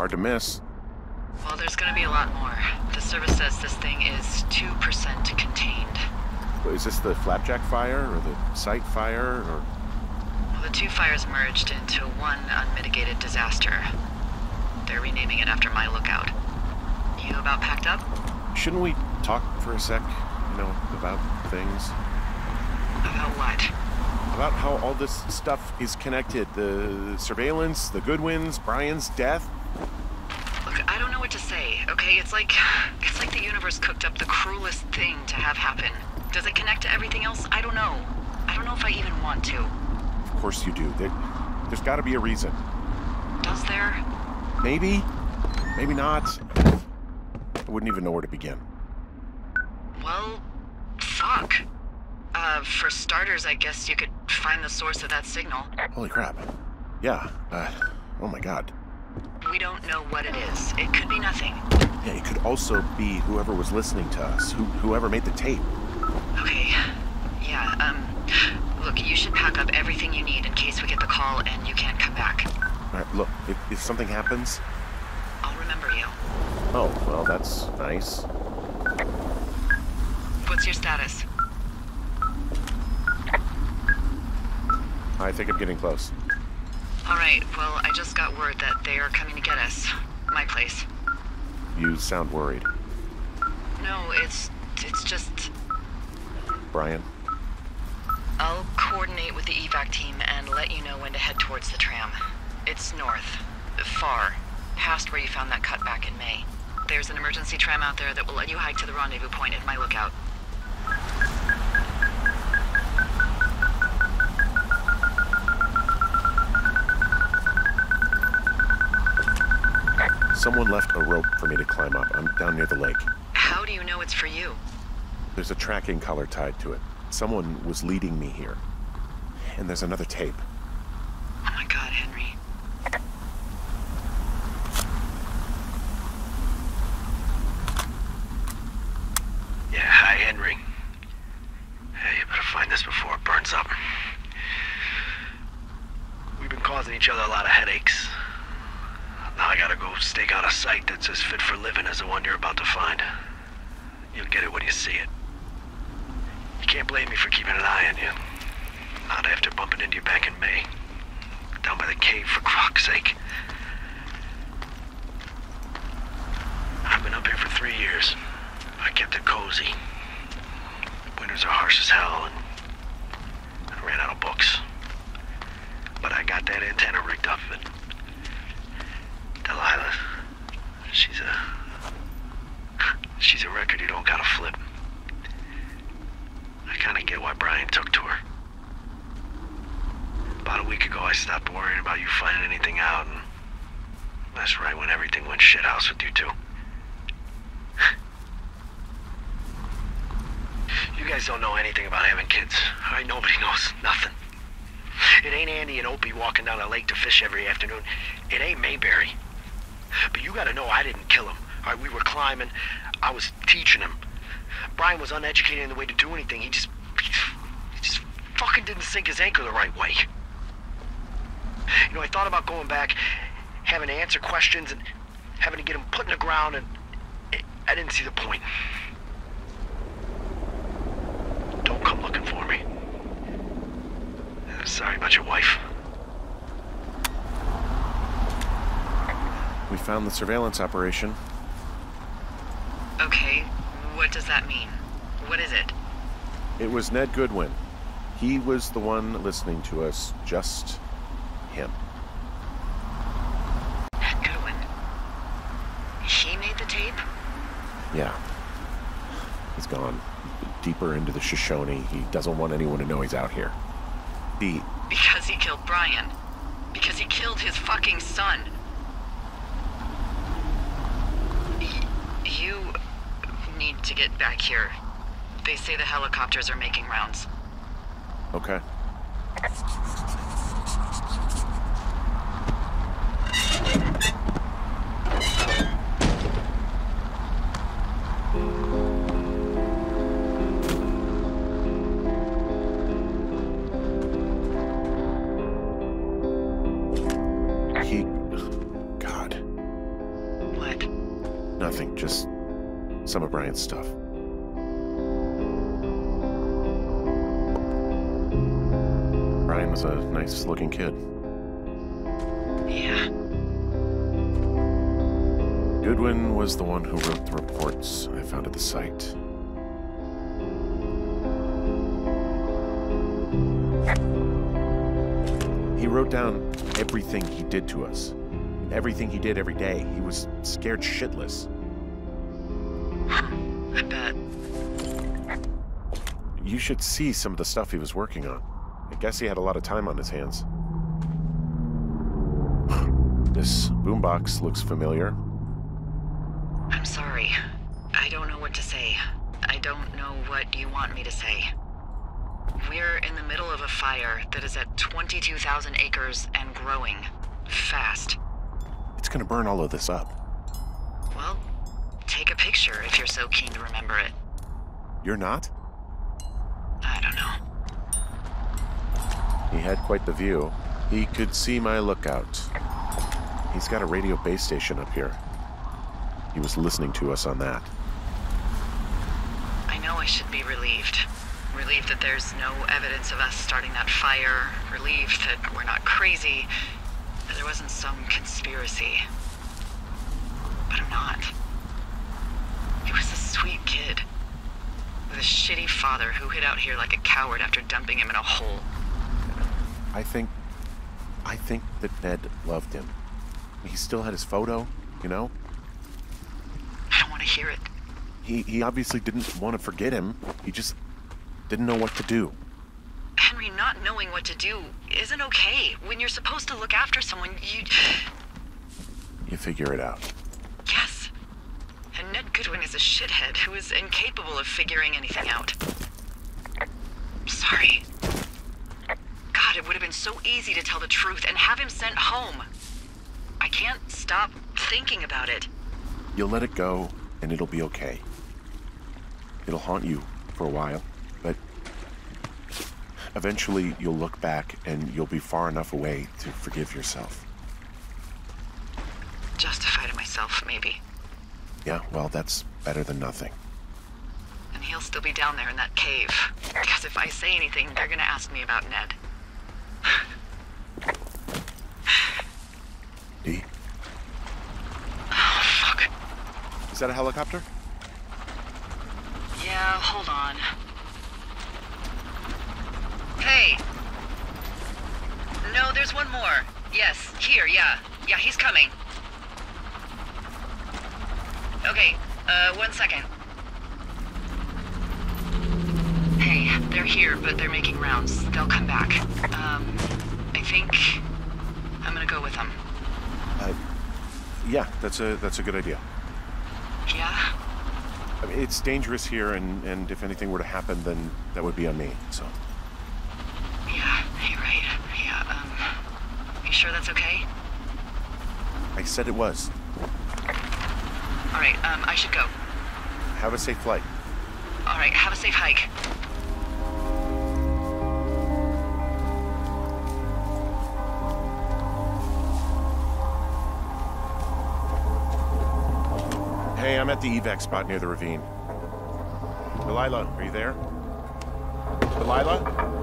Hard to miss. Well, there's gonna be a lot more. The service says this thing is 2% contained. Well, is this the Flapjack fire or the site fire or...? Well, the two fires merged into one unmitigated disaster. They're renaming it after my lookout. You about packed up? Shouldn't we talk for a sec, you know, about things? About what? About how all this stuff is connected. The surveillance, the Goodwins, Brian's death. Look, I don't know what to say, okay? It's like the universe cooked up the cruelest thing to have happen. Does it connect to everything else? I don't know. I don't know if I even want to. Of course you do. There's got to be a reason. Does there? Maybe. Maybe not. I wouldn't even know where to begin. Well, fuck. For starters, I guess you could find the source of that signal. Holy crap. Yeah. Oh my god. We don't know what it is. It could be nothing. Yeah, it could also be whoever was listening to us. Whoever made the tape. Okay. Yeah, look, you should pack up everything you need in case we get the call and you can't come back. Alright, look, if something happens... I'll remember you. Oh, well, that's nice. What's your status? I think I'm getting close. Alright, well, I just got word that they are coming to get us. My place. You sound worried. No, it's just... Brian? I'll coordinate with the evac team and let you know when to head towards the tram. It's north. Far. Past where you found that cut back in May. There's an emergency tram out there that will let you hike to the rendezvous point at my lookout. Someone left a rope for me to climb up. I'm down near the lake. How do you know it's for you? There's a tracking collar tied to it. Someone was leading me here. And there's another tape. Oh my god, Henry. Yeah, hi, Henry. Hey, you better find this before it burns up. We've been causing each other a lot of headaches. Now I gotta go stake out a site that's as fit for living as the one you're about to find. You'll get it when you see it. You can't blame me for keeping an eye on you. Not after bumping into you back in May. Down by the cave, for croc's sake. I've been up here for 3 years. I kept it cozy. Winters are harsh as hell, and I ran out of books. But I got that antenna rigged up, and Delilah, she's a record you don't gotta flip. I kinda get why Brian took to her. About a week ago, I stopped worrying about you finding anything out, and that's right when everything went shithouse with you two. You guys don't know anything about having kids, alright? Nobody knows nothing. It ain't Andy and Opie walking down the lake to fish every afternoon. It ain't Mayberry. But you gotta know I didn't kill him. Alright, we were climbing. I was teaching him. Brian was uneducated in the way to do anything. He just fucking didn't sink his anchor the right way. You know, I thought about going back, having to answer questions and having to get him put in the ground, and I didn't see the point. Don't come looking for me. I'm sorry about your wife. We found the surveillance operation. Okay, what does that mean? What is it? It was Ned Goodwin. He was the one listening to us, just him. Ned Goodwin? He made the tape? Yeah. He's gone deeper into the Shoshone. He doesn't want anyone to know he's out here. Because he killed Brian. Because he killed his fucking son. You need to get back here. They say the helicopters are making rounds. Okay. God. some of Brian's stuff. Brian was a nice-looking kid. Yeah. Goodwin was the one who wrote the reports I found at the site. He wrote down everything he did to us. Everything he did every day. He was scared shitless. I bet. You should see some of the stuff he was working on. I guess he had a lot of time on his hands. This boombox looks familiar. I'm sorry. I don't know what to say. I don't know what you want me to say. We're in the middle of a fire that is at 22,000 acres and growing. Fast. It's gonna burn all of this up. Well, take a picture if you're so keen to remember it. You're not? I don't know. He had quite the view. He could see my lookout. He's got a radio base station up here. He was listening to us on that. I know I should be relieved. Relieved that there's no evidence of us starting that fire. Relieved that we're not crazy. That there wasn't some conspiracy. But I'm not. He was a sweet kid. With a shitty father who hid out here like a coward after dumping him in a hole. I think that Ned loved him. He still had his photo, you know? I don't want to hear it. He obviously didn't want to forget him. He just didn't know what to do. Henry, not knowing what to do isn't okay. When you're supposed to look after someone, you figure it out. Yes. And Ned Goodwin is a shithead who is incapable of figuring anything out. I'm sorry. God, it would have been so easy to tell the truth and have him sent home. I can't stop thinking about it. You'll let it go, and it'll be okay. It'll haunt you for a while, but eventually you'll look back and you'll be far enough away to forgive yourself. Justify to myself, maybe. Yeah, well, that's better than nothing. And he'll still be down there in that cave. Because if I say anything, they're gonna ask me about Ned. D. Oh, fuck. Is that a helicopter? Yeah, hold on. Hey. No, there's one more. Yes, here, yeah. Yeah, he's coming. Okay, 1 second. Hey, they're here, but they're making rounds. They'll come back. I think I'm gonna go with them. Yeah, that's a good idea. Yeah? I mean, it's dangerous here, and if anything were to happen, then that would be on me, so. Yeah, you're right. Yeah, you sure that's okay? I said it was. All right, I should go. Have a safe flight. All right, have a safe hike. Hey, I'm at the evac spot near the ravine. Delilah, are you there? Delilah?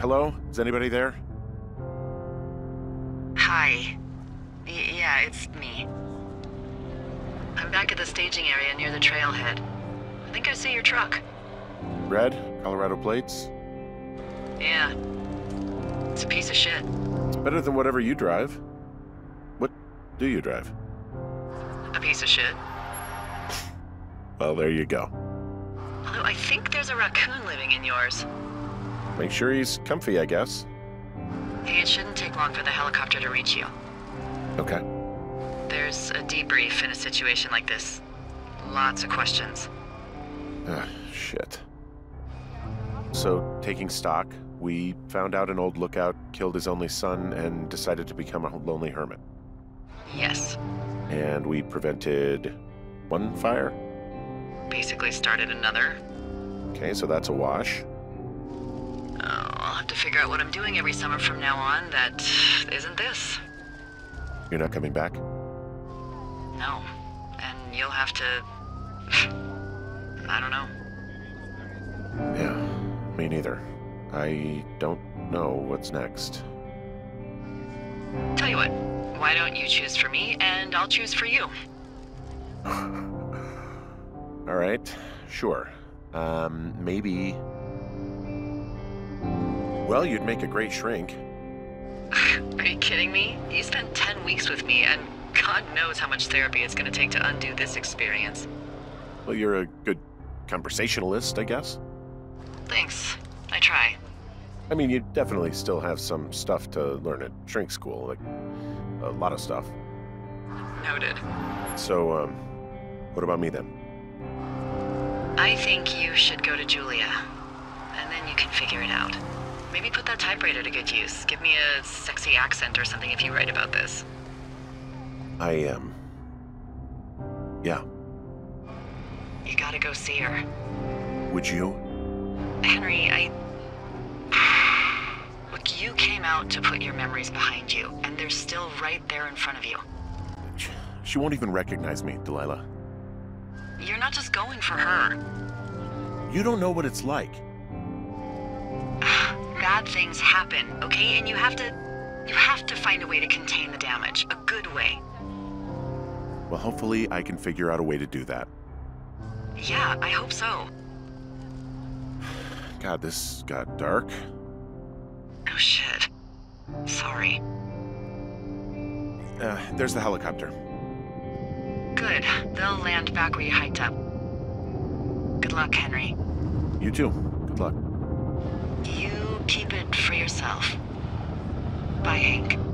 Hello? Is anybody there? Hi. Yeah, it's me. I'm back at the staging area near the trailhead. I think I see your truck. Red? Colorado plates? Yeah. It's a piece of shit. It's better than whatever you drive. What do you drive? A piece of shit. Well, there you go. Although I think there's a raccoon living in yours. Make sure he's comfy, I guess. Hey, it shouldn't take long for the helicopter to reach you. Okay. There's a debrief in a situation like this. Lots of questions. Ah, shit. So, taking stock, we found out an old lookout killed his only son and decided to become a lonely hermit. Yes. And we prevented one fire? Basically started another. Okay, so that's a wash. I'll have to figure out what I'm doing every summer from now on that isn't this. You're not coming back? No. And you'll have to... I don't know. Yeah, me neither. I don't know what's next. Tell you what, why don't you choose for me and I'll choose for you? All right, sure. Maybe... Well, you'd make a great shrink. Are you kidding me? You spent 10 weeks with me, and God knows how much therapy it's going to take to undo this experience. Well, you're a good conversationalist, I guess. Thanks. I try. I mean, you definitely still have some stuff to learn at shrink school, like a lot of stuff. Noted. So, what about me then? I think you should go to Julia, and then you can figure it out. Maybe put that typewriter to good use. Give me a sexy accent or something if you write about this. Yeah. You gotta go see her. Would you? Henry, Look, you came out to put your memories behind you, and they're still right there in front of you. She won't even recognize me, Delilah. You're not just going for her. You don't know what it's like. Bad things happen, okay? And you have to find a way to contain the damage. A good way. Well, hopefully I can figure out a way to do that. Yeah, I hope so. God, this got dark. Oh, shit. Sorry. There's the helicopter. Good. They'll land back where you hiked up. Good luck, Henry. You too. Good luck. You keep it for yourself. Bye, Hank.